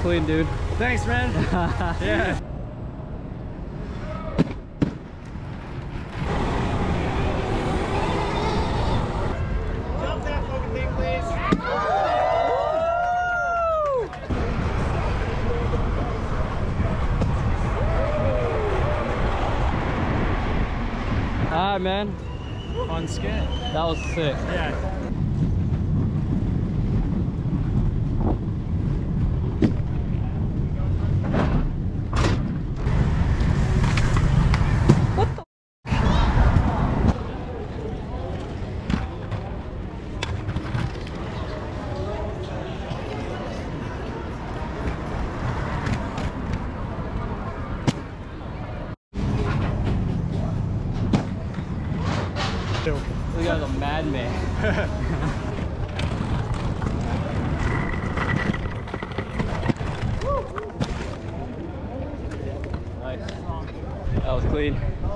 clean, dude. Thanks, man. Yeah. Alright, man. Fun skit. That was sick. Yeah. This guy's a madman. Nice. That was clean.